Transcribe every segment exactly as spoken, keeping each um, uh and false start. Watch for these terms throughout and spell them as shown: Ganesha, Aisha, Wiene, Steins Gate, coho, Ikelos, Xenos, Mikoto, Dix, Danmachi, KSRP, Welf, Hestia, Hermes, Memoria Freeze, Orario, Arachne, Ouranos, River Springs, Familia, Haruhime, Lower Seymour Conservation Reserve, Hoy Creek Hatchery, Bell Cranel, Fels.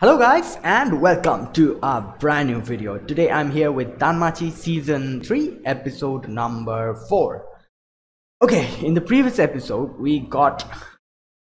Hello guys and welcome to a brand new video. Today I'm here with Danmachi season three episode number four. Okay, in the previous episode we got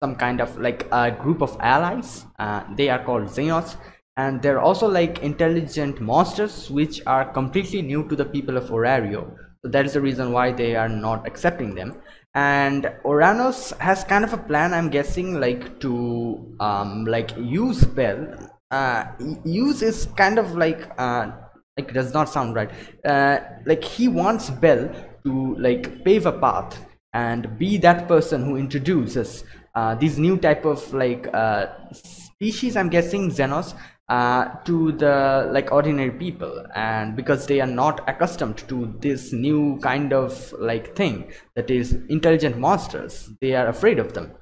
some kind of like a group of allies. Uh, they are called Xenos and they're also like intelligent monsters which are completely new to the people of Orario. So that is the reason why they are not accepting them. And Ouranos has kind of a plan, I'm guessing, like to um like use Bell. Uh use is kind of like uh like does not sound right. Uh like he wants Bell to like pave a path and be that person who introduces uh these new type of like uh species, I'm guessing Xenos, uh to the like ordinary people, and because they are not accustomed to this new kind of like thing that is intelligent monsters, they are afraid of them.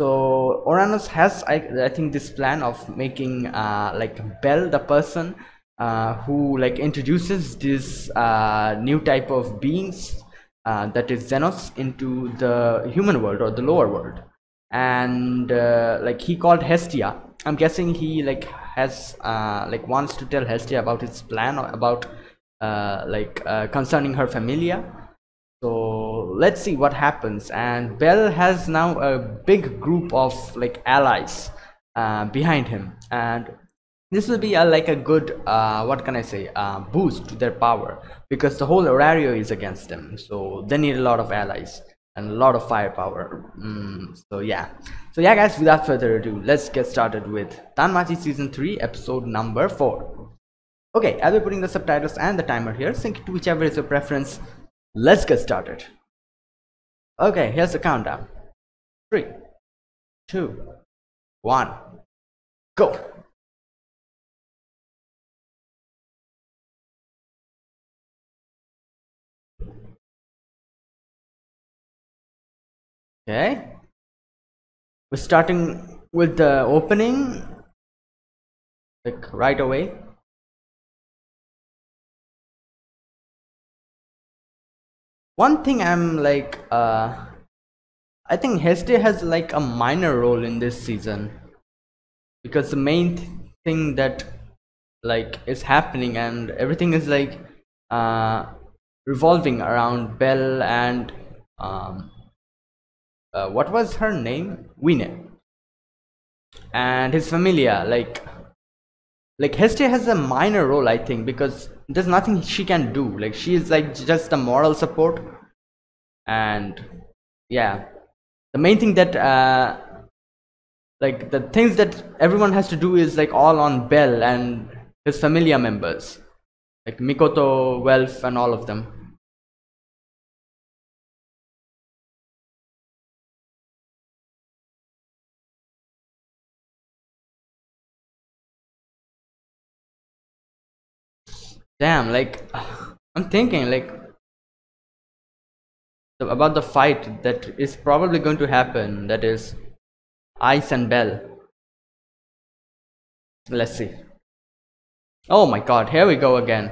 So Ouranos has I, I think this plan of making uh like Bell the person uh who like introduces this uh new type of beings, uh that is Xenos, into the human world or the lower world. And uh, like he called Hestia, I'm guessing he like has uh, like wants to tell Hestia about his plan, or about uh, like uh, concerning her familia. So let's see what happens. And Bell has now a big group of like allies uh, behind him, and this will be a, like a good uh, what can I say uh, boost to their power, because the whole Orario is against them, so they need a lot of allies and a lot of firepower. Mm, so yeah, so yeah guys, without further ado, let's get started with Danmachi season three episode number four. Okay, I'll be putting the subtitles and the timer here, sync it to whichever is your preference. Let's get started. Okay, here's the countdown. Three, two, one, go. Okay, we're starting with the opening like right away. One thing I'm like uh I think Hestia has like a minor role in this season, because the main th thing that like is happening and everything is like uh revolving around Bell and um Uh, what was her name, Wiene, and his familia. Like like Hestia has a minor role, I think, because there's nothing she can do. Like she is like just the moral support. And yeah, the main thing that uh like the things that everyone has to do is like all on Bell and his familia members, like Mikoto, Welf, and all of them. Damn, like I'm thinking like about the fight that is probably going to happen, that is Ice and Bell. Let's see. Oh my god, here we go again.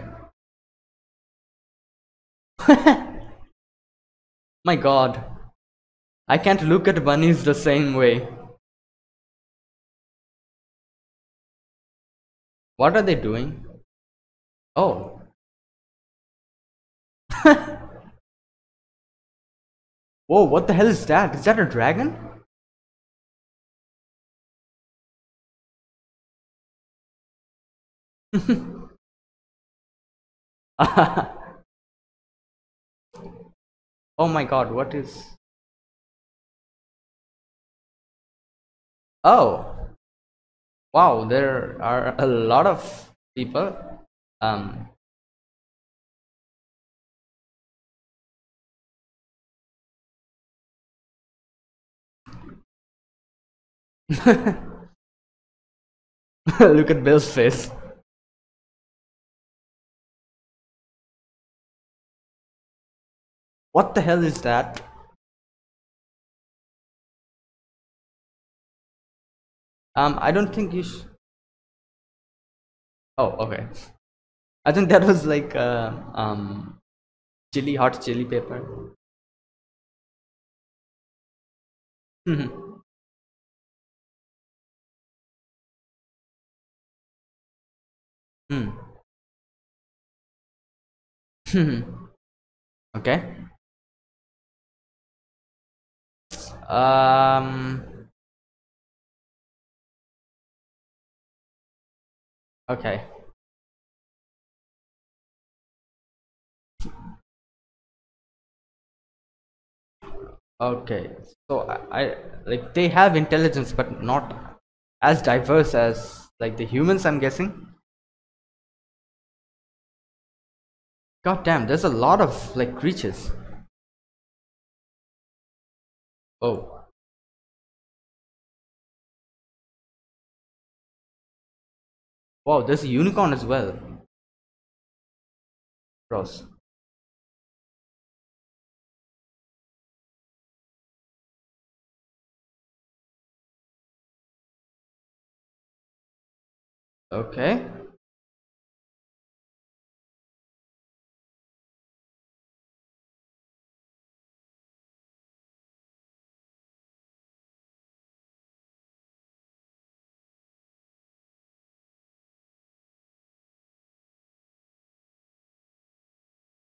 My god, I can't look at bunnies the same way. What are they doing? Oh. Whoa, what the hell is that? Is that a dragon? Oh my god, what is... Oh. Wow, there are a lot of people. Um Look at Bill's face. What the hell is that? Um I don't think you should. Oh, okay. I think that was like uh, um, chili, hot chili pepper. Hmm. Hmm. Okay. Um. Okay. Okay, so I, I like they have intelligence, but not as diverse as like the humans, I'm guessing. God damn, there's a lot of like creatures. Oh. Wow, there's a unicorn as well. Gross. Okay.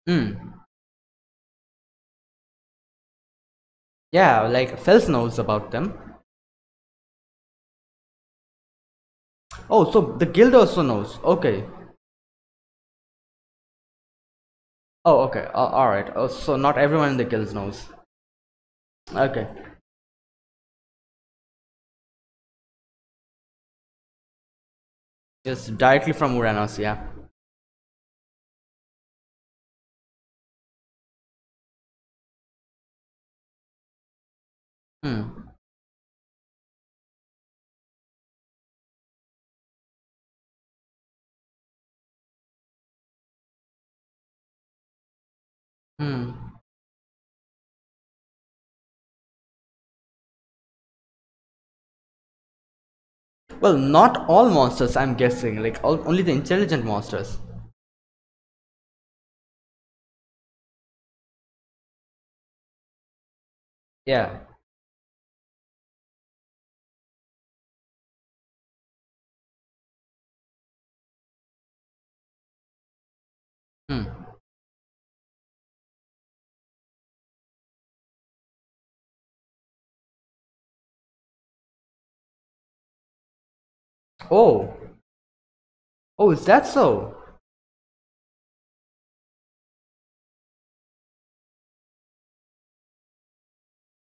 Hmm. Yeah, like Fels knows about them. Oh, so the guild also knows. Okay. Oh, okay. Uh, all right. Oh, so not everyone in the guild knows. Okay. Just directly from Ouranos, yeah. Hmm. Hmm. Well, not all monsters, I'm guessing. Like all, only the intelligent monsters. Yeah. Hmm. Oh, oh, is that so?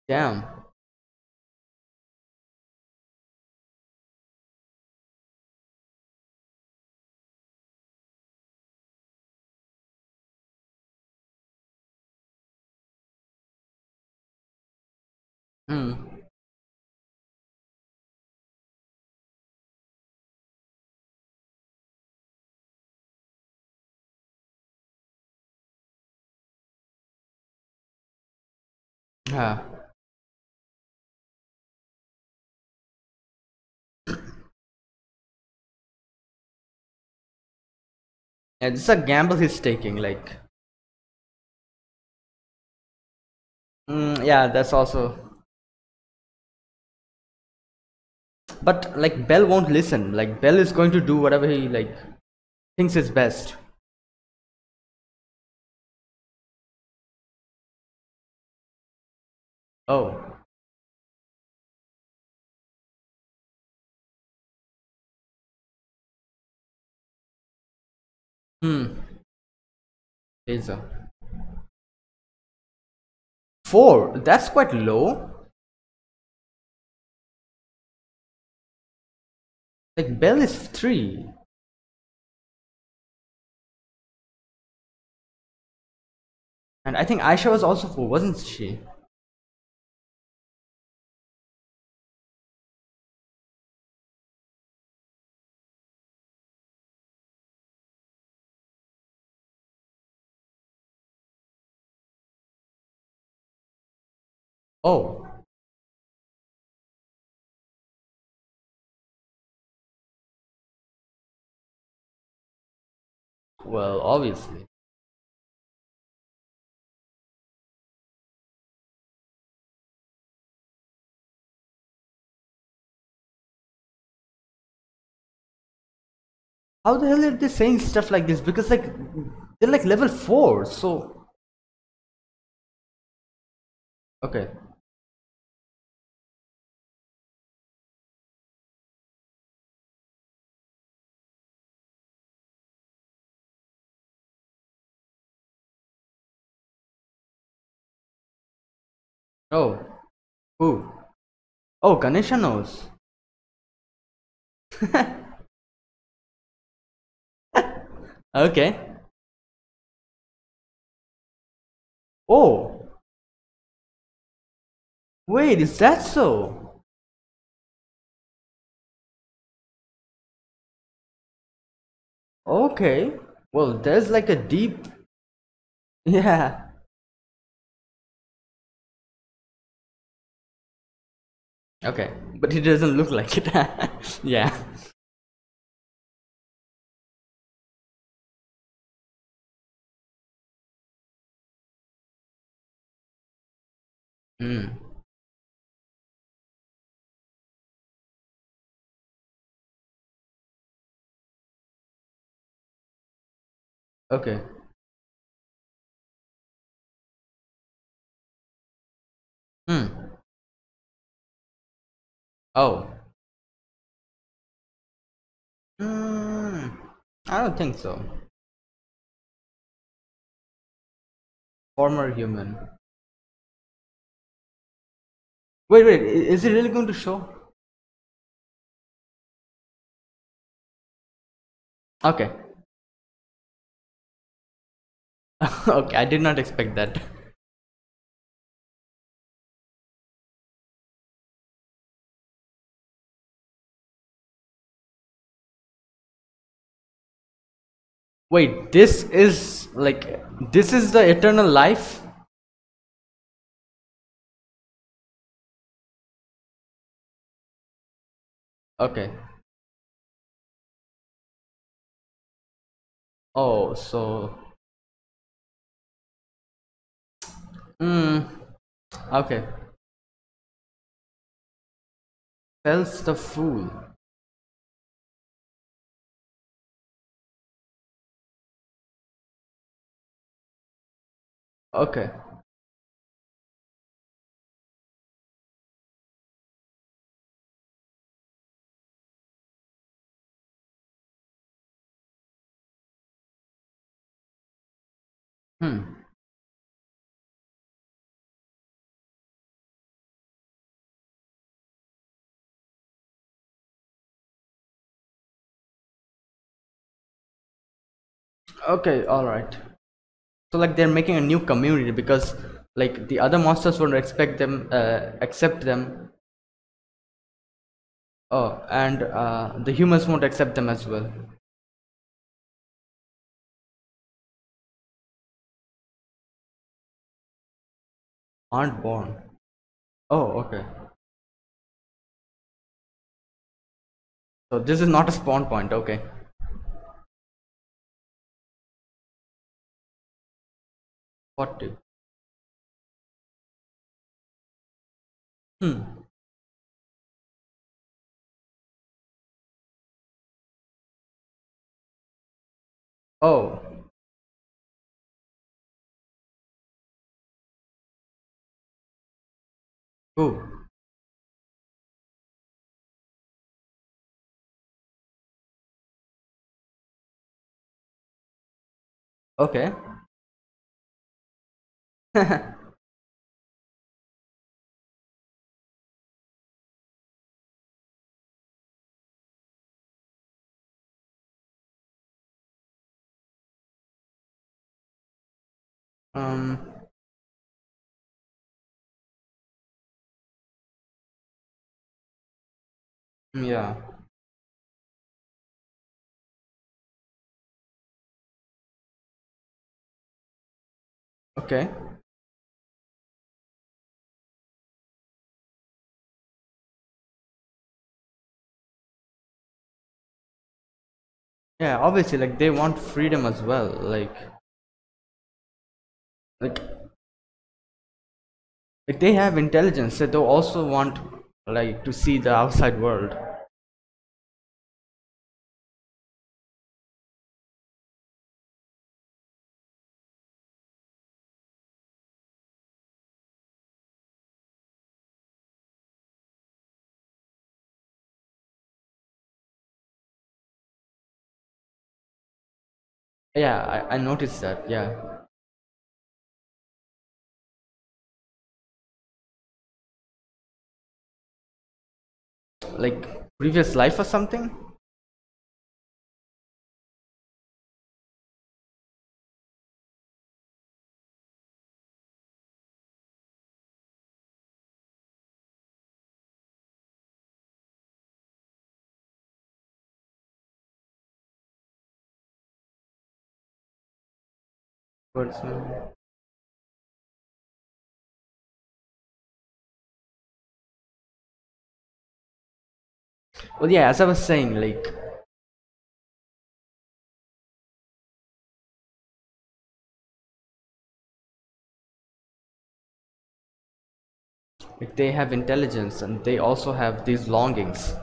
Damn. Hmm. Yeah. Yeah, this is a gamble he's taking, like. Mm, yeah, that's also. But like Bell won't listen. Like Bell is going to do whatever he like thinks is best. Oh. Hmm. Laser. Four. That's quite low. Like Bell is three. And I think Aisha was also four, wasn't she? Oh. Well, obviously. How the hell are they saying stuff like this? Because like they're like level four, so okay. Oh, who? Oh, Ganesha knows. Okay. Oh. Wait, is that so? Okay. Well, there's like a deep... Yeah. Okay, but he doesn't look like it. Yeah. Mm. Okay. Hmm. Oh. Mm, I don't think so. Former human. Wait, wait, is it really going to show? Okay. Okay, I did not expect that. Wait, this is like, this is the eternal life? Okay. Oh, so. Hmm. Okay. Fels the fool. Okay. Hmm. Okay, all right. So like they're making a new community because like the other monsters won't expect them, uh, accept them. Oh, and uh, the humans won't accept them as well. Aren't born. Oh, okay. So this is not a spawn point. Okay. What do? Hmm. Oh. Ooh. Okay. um yeah okay Yeah, obviously, like they want freedom as well, like, like, like they have intelligence, so they also want like to see the outside world. Yeah, I, I noticed that. Yeah. Like previous life or something? Person. Well, yeah, as I was saying, like, like they have intelligence and they also have these longings.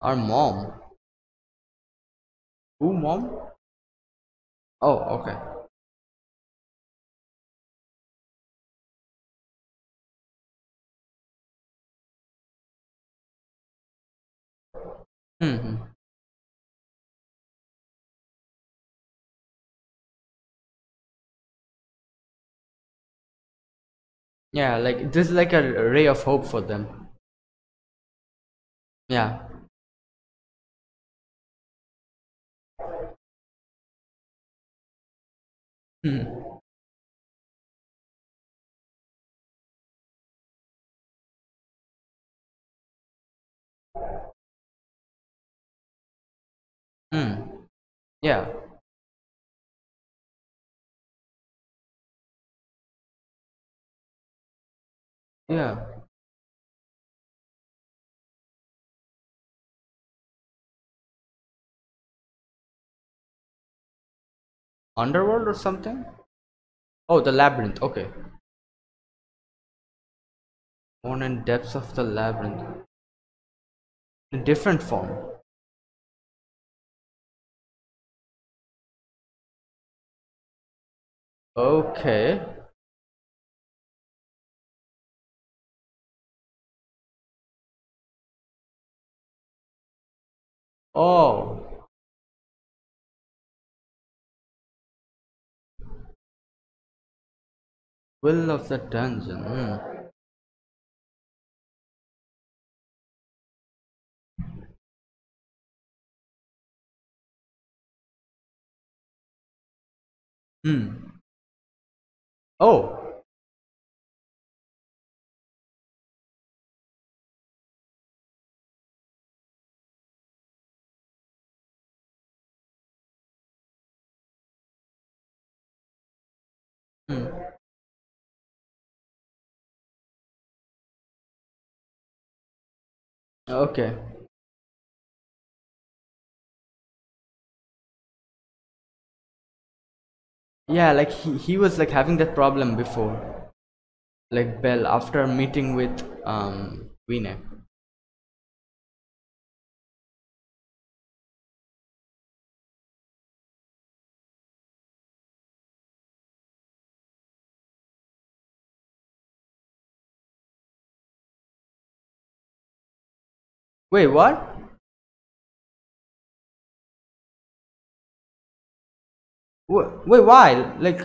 Our mom. Who, mom? Oh, okay. Mm-hmm. Yeah, like this is like a ray of hope for them. Yeah. Mm. Mm. Yeah. Yeah. Underworld or something? Oh, the labyrinth. Okay. Born in depths of the labyrinth. In different form. Okay. Oh. Will of the dungeon. Mm. Mm. Oh. Mm. Okay. Yeah, like he, he was like having that problem before, like Bell, after meeting with um Wiene. Wait, what? Wh- Wait, why? Like,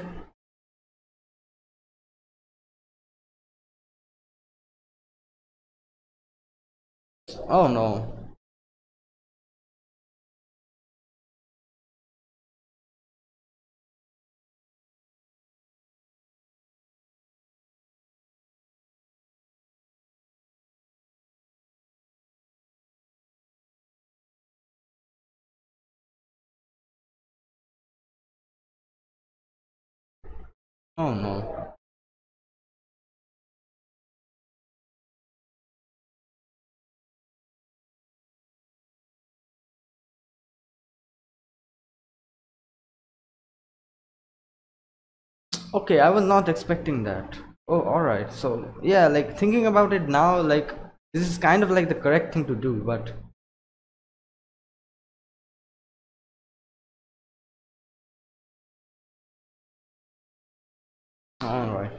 oh no. Oh no. Okay, I was not expecting that. Oh, alright. So, yeah, like thinking about it now, like this is kind of like the correct thing to do, but alright.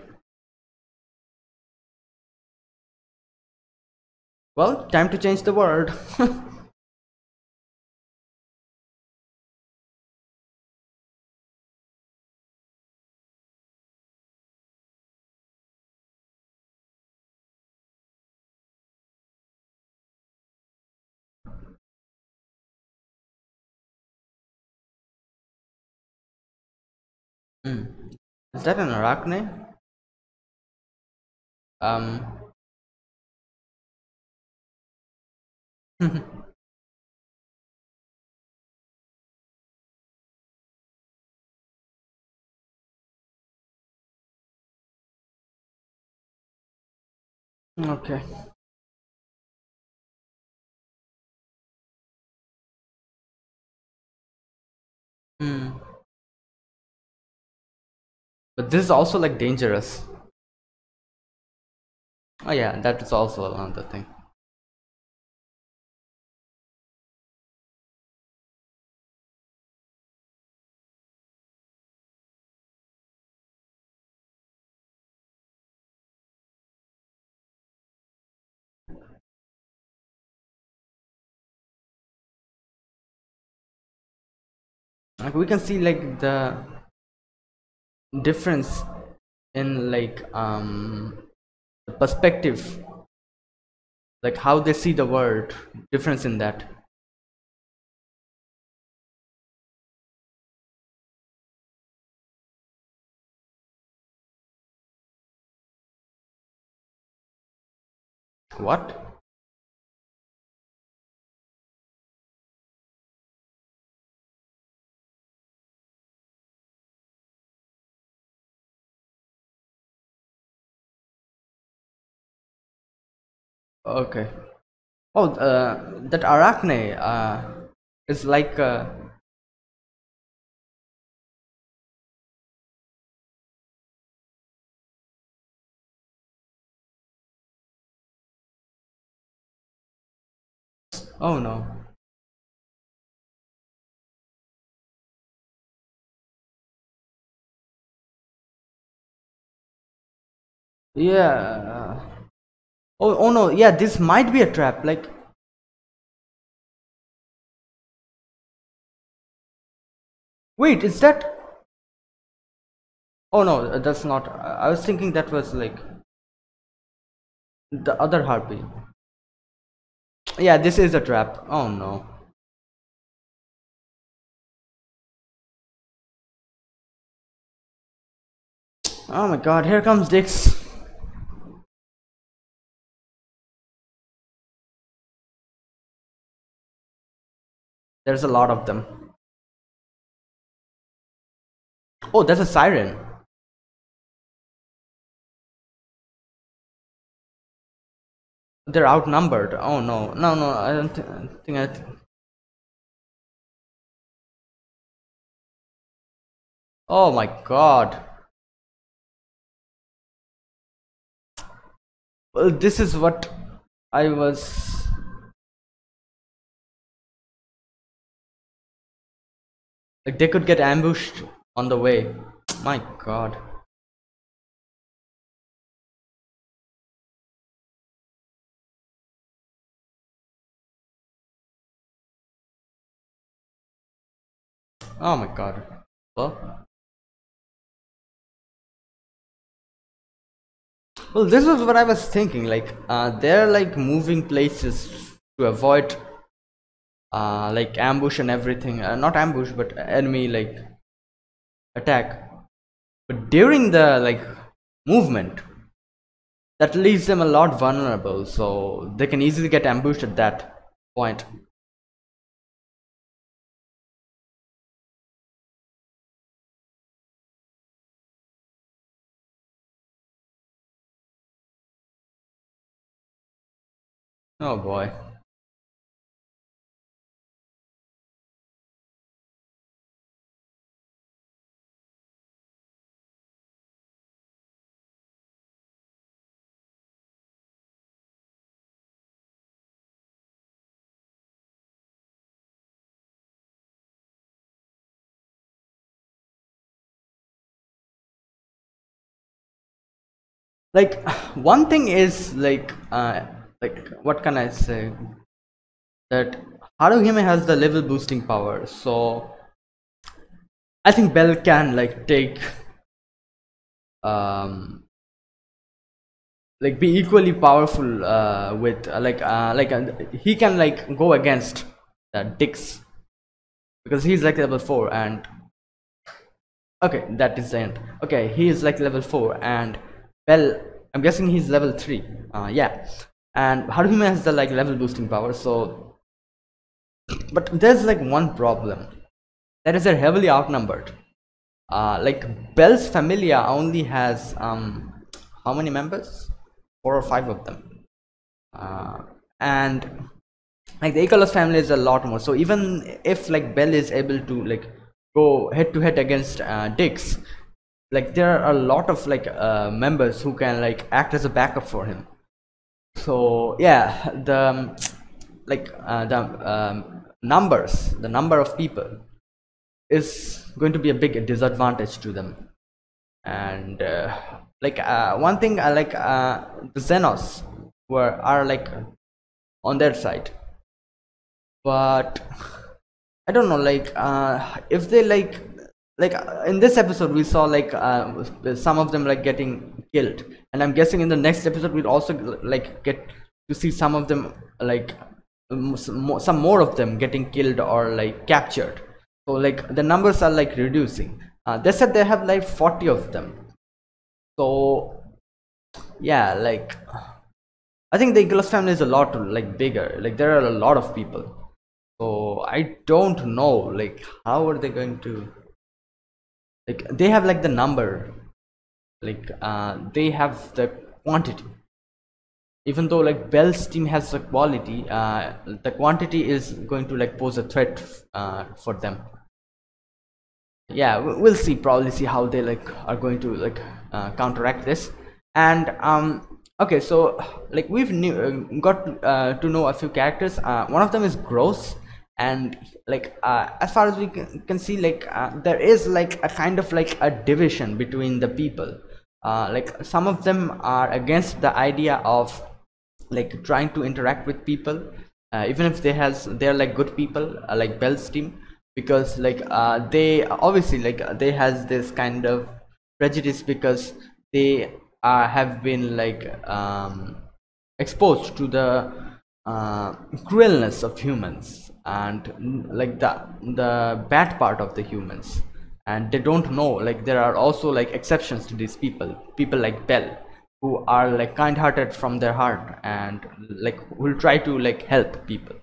Well, time to change the world. Mm. Is that an arachne? Um. Okay. Hmm. But this is also like dangerous. Oh yeah, that is also another thing. Like we can see like the difference in like um the perspective, like how they see the world, difference in that. What? Okay. Oh, uh, that arachne uh, is like uh, oh no. Yeah. Oh, oh no, yeah, this might be a trap, like... Wait, is that... Oh no, that's not... I was thinking that was like... the other harpy. Yeah, this is a trap. Oh no. Oh my god, here comes Dix. There's a lot of them. Oh, there's a siren. They're outnumbered. Oh no, no, no, I don't th think I th oh my god. Well, this is what I was... Like they could get ambushed on the way. My god. Oh my god. Well, well this was what I was thinking, like uh, they're like moving places to avoid Uh, like ambush and everything, uh, not ambush but enemy like attack, but during the like movement that leaves them a lot vulnerable, so they can easily get ambushed at that point. Oh boy. Like one thing is like uh, like, what can I say? That Haruhime has the level boosting power, so I think Bell can like take um like be equally powerful uh with uh, like uh like uh, he can like go against the Dix, because he's like level four and okay, that is the end. Okay, he is like level four and Bell, I'm guessing he's level three. Uh yeah, and Haruhime has the like level boosting power, so but there's like one problem, that is they're heavily outnumbered. Uh like Bell's Familia only has um how many members? Four or five of them, uh, and like the Ikelos family is a lot more. So even if like Bell is able to like go head to head against uh, Dix, like there are a lot of like uh, members who can like act as a backup for him. So yeah, the um, like uh, the um, numbers, the number of people is going to be a big disadvantage to them. And uh, like uh, one thing I uh, like uh, the Xenos were are like on their side, but I don't know, like uh, if they like like uh, in this episode we saw like uh, some of them like getting killed, and I'm guessing in the next episode we'll also like get to see some of them like some more of them getting killed or like captured. So like the numbers are like reducing. Uh, they said they have like forty of them. So yeah, like I think the Ikelos family is a lot like bigger, like there are a lot of people, so I don't know like how are they going to like they have like the number, like uh, they have the quantity, even though like Bell's team has the quality, uh, the quantity is going to like pose a threat uh, for them. Yeah, we'll see, probably see how they like are going to like uh, counteract this. And um okay, so like we've knew, got uh, to know a few characters. Uh, one of them is Gross, and like uh, as far as we can, can see, like uh, there is like a kind of like a division between the people. Uh, like some of them are against the idea of like trying to interact with people, uh, even if they has they're like good people, uh, like Bell's team, because like uh, they obviously like they has this kind of prejudice because they uh, have been like um, exposed to the uh, cruelness of humans and like the the bad part of the humans, and they don't know like there are also like exceptions to these people, people like Bell who are like kind-hearted from their heart and like will try to like help people.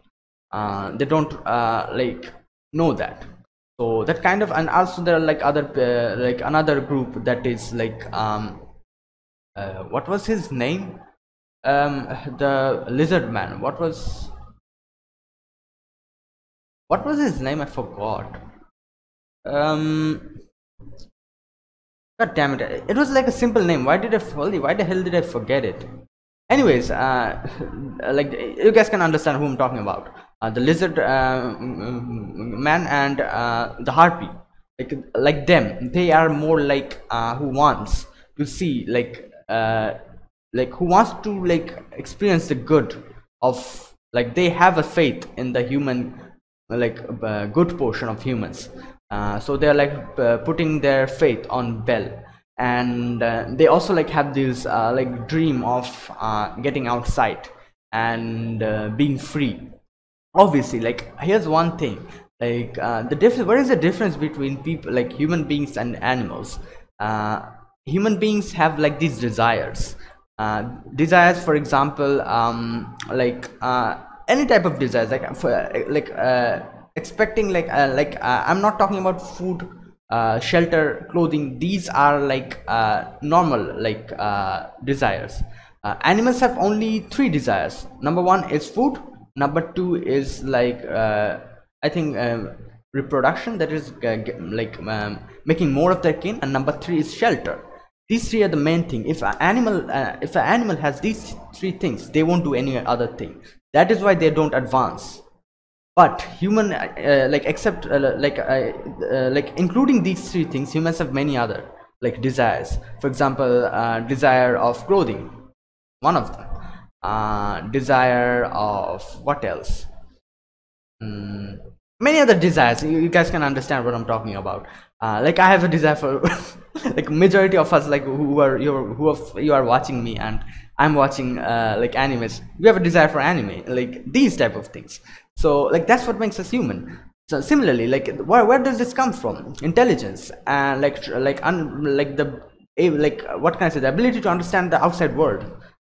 Uh, they don't uh, like know that, so that kind of, and also there are like other uh, like another group that is like um uh, what was his name, um the lizard man, what was what was his name, I forgot. Um god damn it, it was like a simple name, why did I holy why the hell did I forget it? Anyways, uh like you guys can understand who I'm talking about. Uh, the lizard uh, man and uh, the harpy, like like them, they are more like uh, who wants to see like uh, like who wants to like experience the good of like they have a faith in the human like uh, good portion of humans, uh, so they're like uh, putting their faith on Bell, and uh, they also like have this uh, like dream of uh, getting outside and uh, being free. Obviously, like here's one thing, like uh, the difference, what is the difference between people like human beings and animals? Uh, human beings have like these desires, uh, desires for example, um, like uh, any type of desires, like for, like uh, expecting like uh, like uh, I'm not talking about food, uh, shelter, clothing, these are like uh, normal like uh, desires. Uh, animals have only three desires. Number one is food. Number two is like uh, I think um, reproduction, that is uh, like um, making more of their kin, and number three is shelter. These three are the main thing. If an animal, uh, if an animal has these three things, they won't do any other thing. That is why they don't advance. But human, uh, like except uh, like uh, uh, like including these three things, humans have many other like desires. For example, uh, desire of clothing, one of them. uh, desire of what else? Mm, many other desires. You, you guys can understand what I'm talking about. Uh, like I have a desire for like majority of us, like who are you who are, you are watching me and I'm watching uh, like animes. We have a desire for anime, like these type of things. So like that's what makes us human. So similarly, like where where does this come from? Intelligence and like like un, like the like what can I say? The ability to understand the outside world.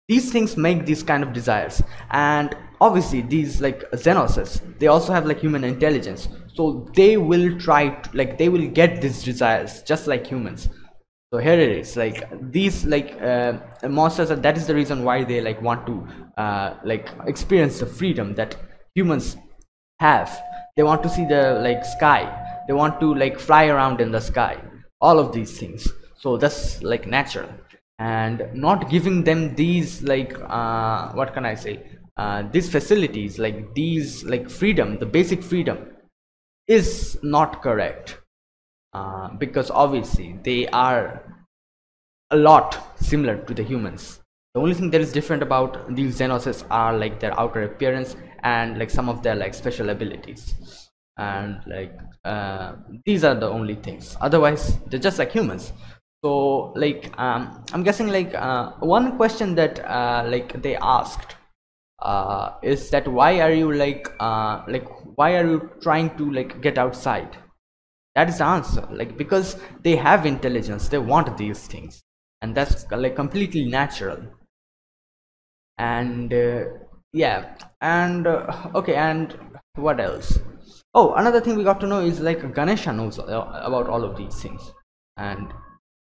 These things make these kind of desires, and obviously these like Xenoses, they also have like human intelligence, so they will try to, like they will get these desires just like humans. So here it is, like these like uh, monsters, and that is the reason why they like want to uh, like experience the freedom that humans have. They want to see the like sky, they want to like fly around in the sky, all of these things. So that's like natural, and not giving them these like uh, what can I say, uh, these facilities, like these like freedom, the basic freedom is not correct, uh, because obviously they are a lot similar to the humans. The only thing that is different about these Xenoses are like their outer appearance and like some of their like special abilities, and like uh, these are the only things. Otherwise they're just like humans. So like um, I'm guessing like uh, one question that uh, like they asked uh, is that why are you like uh, like why are you trying to like get outside? That is the answer, like because they have intelligence, they want these things, and that's like completely natural. And uh, yeah, and uh, okay, and what else? Oh, another thing we got to know is like Ganesha knows about all of these things, and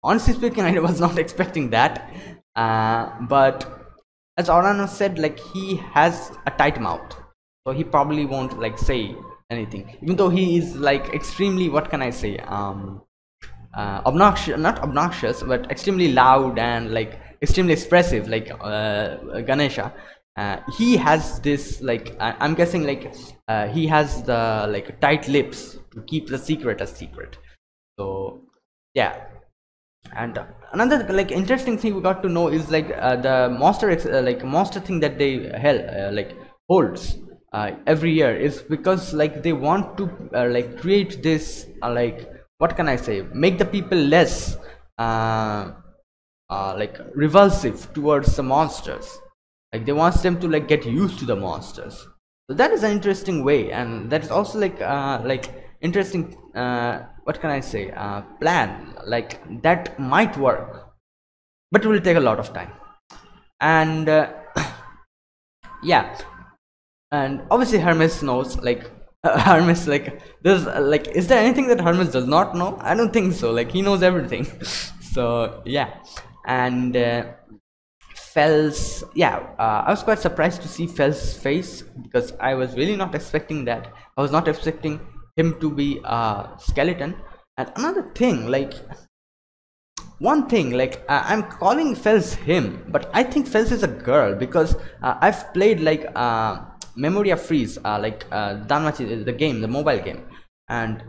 honestly speaking, I was not expecting that, uh, but as Ouranos said, like he has a tight mouth, so he probably won't like say anything, even though he is like extremely, what can I say, um, uh, obnoxious, not obnoxious, but extremely loud and like extremely expressive, like uh, Ganesha. Uh, he has this like, I I'm guessing like uh, he has the like tight lips to keep the secret a secret. So yeah. And another like interesting thing we got to know is like uh, the monster uh, like monster thing that they held uh, like holds uh, every year is because like they want to uh, like create this uh, like what can I say, make the people less uh, uh, like revulsive towards the monsters. Like they want them to like get used to the monsters. So that is an interesting way, and that is also like uh, like interesting. Uh, what can I say, uh, plan, like that might work, but it will take a lot of time. And uh, yeah, and obviously Hermes knows, like uh, Hermes, like there's uh, like is there anything that Hermes does not know? I don't think so, like he knows everything. So yeah. And uh, Fels, yeah, uh, I was quite surprised to see Fels' face, because I was really not expecting that. I was not expecting him to be a skeleton. And another thing, like one thing, like uh, I'm calling Fels him, but I think Fels is a girl, because uh, I've played like uh, Memoria Freeze, uh, like uh, Danmachi, the game, the mobile game, and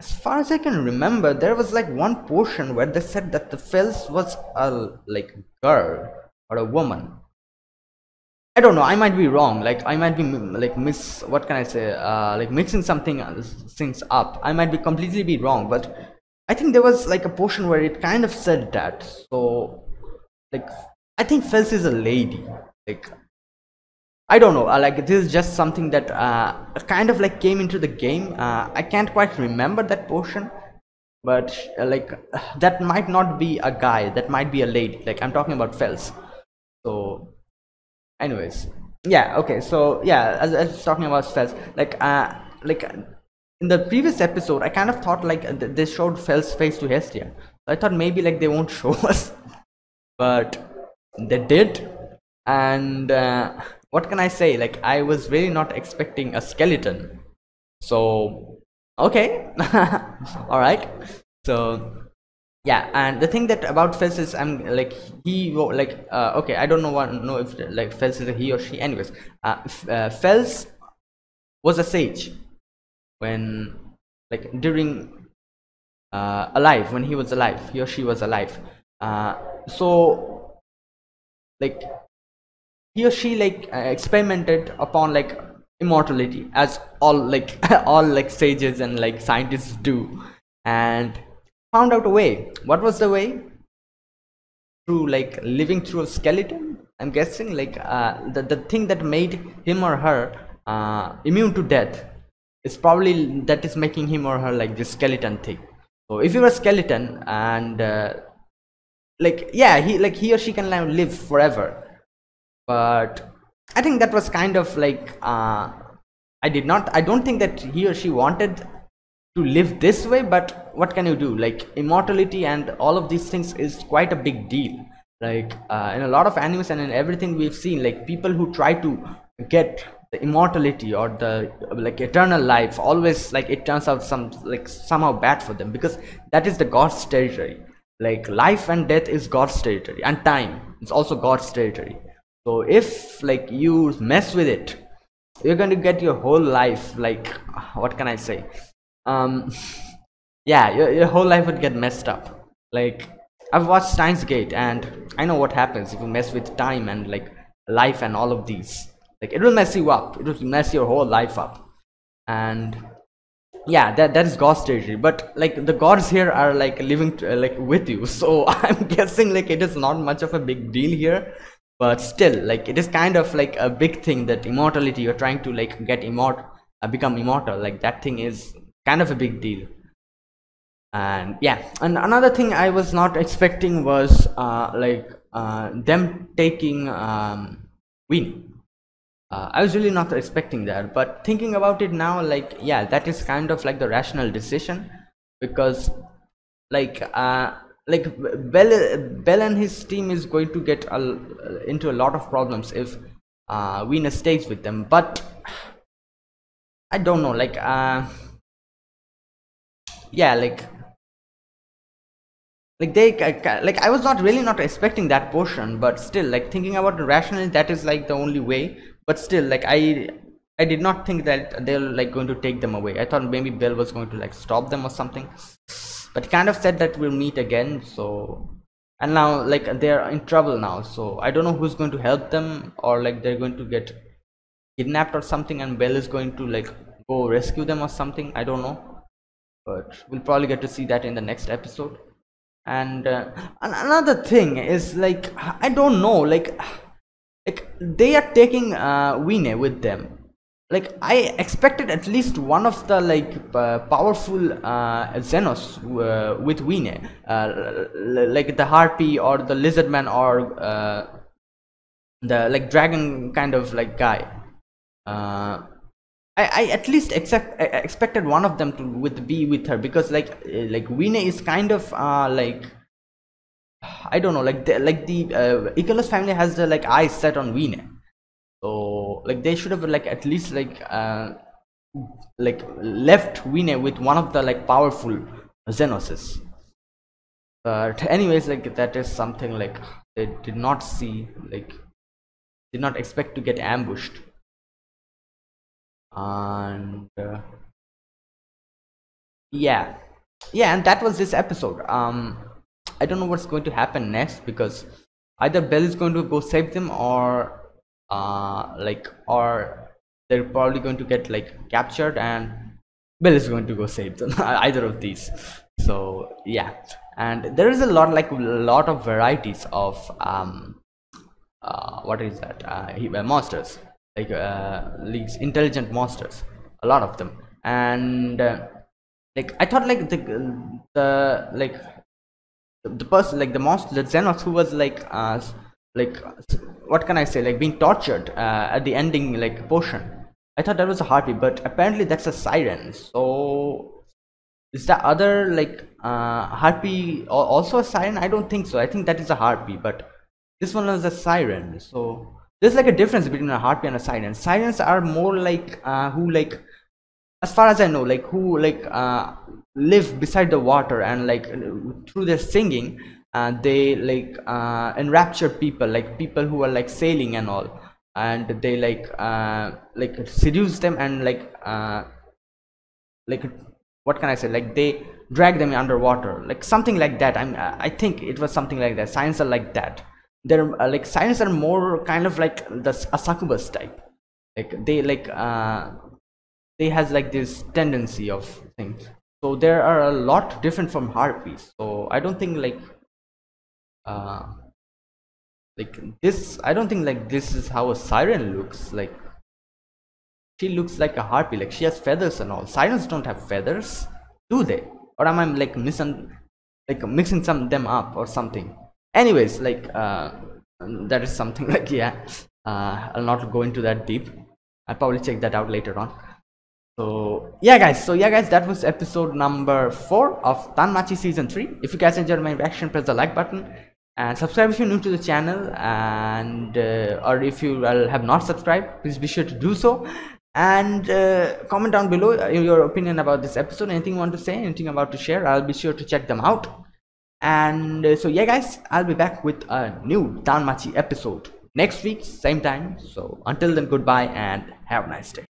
as far as I can remember, there was like one portion where they said that the Fels was a like girl or a woman. I don't know, I might be wrong, like I might be like miss, what can I say, uh, like mixing something things up. I might be completely be wrong, but I think there was like a portion where it kind of said that. So like I think Fels is a lady, like I don't know, like this is just something that uh, kind of like came into the game. uh, I can't quite remember that portion, but uh, like that might not be a guy, that might be a lady, like I'm talking about Fels. So anyways, yeah, okay, so yeah, as I was talking about Fels, like uh like in the previous episode I kind of thought like th they showed Fels' face to Hestia, so I thought maybe like they won't show us, but they did. And uh, what can I say, like I was really not expecting a skeleton, so okay. All right, so yeah. And the thing that about Fels is, I'm like he like uh, okay, I don't know what know if like Fels is a he or she. Anyways, uh, uh, Fels was a sage when like during uh, alive, when he was alive, he or she was alive. Uh, so like he or she like uh, experimented upon like immortality, as all like all like sages and like scientists do, and found out a way. What was the way? Through like living through a skeleton, I'm guessing, like uh, the, the thing that made him or her uh, immune to death is probably that is making him or her like this skeleton thing. So if you're a skeleton and uh, like yeah, he like he or she can now live forever. But I think that was kind of like uh, I did not I don't think that he or she wanted to live this way, but what can you do? Like immortality and all of these things is quite a big deal. Like uh, in a lot of animes and in everything we've seen, like people who try to get the immortality or the like eternal life, always like it turns out some like somehow bad for them, because that is the God's territory. Like life and death is God's territory, and time is also God's territory. So if like you mess with it, you're going to get your whole life like, what can I say, um yeah, your, your whole life would get messed up. Like I've watched Steins Gate and I know what happens if you mess with time and like life and all of these. Like it will mess you up, it will mess your whole life up. And yeah, that that is God's territory, but like the gods here are like living uh, like with you, so I'm guessing like it is not much of a big deal here. But still, like it is kind of like a big thing that immortality, you're trying to like get immortal, uh, become immortal, like that thing is kind of a big deal. And yeah, and another thing I was not expecting was uh, like uh, them taking um, Wiene. Uh, I was really not expecting that, but thinking about it now, like yeah, that is kind of like the rational decision, because like uh, like Bell, Bell and his team is going to get a, into a lot of problems if uh, Wiene stays with them. But I don't know, like uh, yeah, like like they like I was not really not expecting that portion, but still like thinking about the rationale, that is like the only way. But still, like I I did not think that they're like going to take them away. I thought maybe Bell was going to like stop them or something, but he kind of said that we'll meet again. So, and now like they're in trouble now, so I don't know who's going to help them, or like they're going to get kidnapped or something and Bell is going to like go rescue them or something. I don't know, but we'll probably get to see that in the next episode. And uh, another thing is like I don't know, like like they are taking uh, Wiene with them. Like I expected at least one of the like uh, powerful uh, Xenos uh, with Wiene, uh, like the harpy or the lizardman or uh, the like dragon kind of like guy. Uh, I, I at least expect, expected one of them to with be with her, because like like Wiene is kind of uh, like, I don't know, like the, like the uh, Ikelos family has the like eyes set on Wiene, so like they should have like at least like uh, like left Wiene with one of the like powerful Xenoses. But anyways, like that is something like they did not see, like did not expect to get ambushed. And uh, yeah, yeah, and that was this episode. Um. I don't know what's going to happen next, because either Bell is going to go save them, or uh, like, or they're probably going to get like captured and Bell is going to go save them. Either of these. So yeah, and there is a lot, like a lot of varieties of um, uh, what is that? Uh, monsters, like uh, these intelligent monsters, a lot of them. And uh, like I thought, like the the like. The person, like the monster, the Xenos who was like, uh, like, what can I say, like being tortured uh, at the ending like portion. I thought that was a harpy, but apparently that's a siren. So, is the other like uh, harpy also a siren? I don't think so. I think that is a harpy, but this one was a siren. So there's like a difference between a harpy and a siren. Sirens are more like uh, who like, as far as I know, like who like uh, live beside the water, and like through their singing uh, they like uh, enrapture people, like people who are like sailing and all, and they like uh, like seduce them and like uh, like what can I say, like they drag them underwater, like something like that. I'm I think it was something like that. Sirens are like that. they're uh, like Steins are more kind of like the a succubus type. Like they like uh, they has like this tendency of things. So they are a lot different from harpies. So I don't think like uh, like this. I don't think like this is how a siren looks like. She looks like a harpy, like she has feathers and all. Sirens don't have feathers, do they? Or am I like misun like mixing some of them up or something? Anyways, like uh, that is something like, yeah, uh, I'll not go into that deep. I'll probably check that out later on. So yeah guys, so yeah guys, that was episode number four of Danmachi season three. If you guys enjoyed my reaction, press the like button. And subscribe if you're new to the channel, and uh, or if you uh, have not subscribed, please be sure to do so. And uh, comment down below uh, your opinion about this episode, anything you want to say, anything about to share. I'll be sure to check them out. And uh, so yeah guys, I'll be back with a new Danmachi episode next week, same time. So until then, goodbye and have a nice day.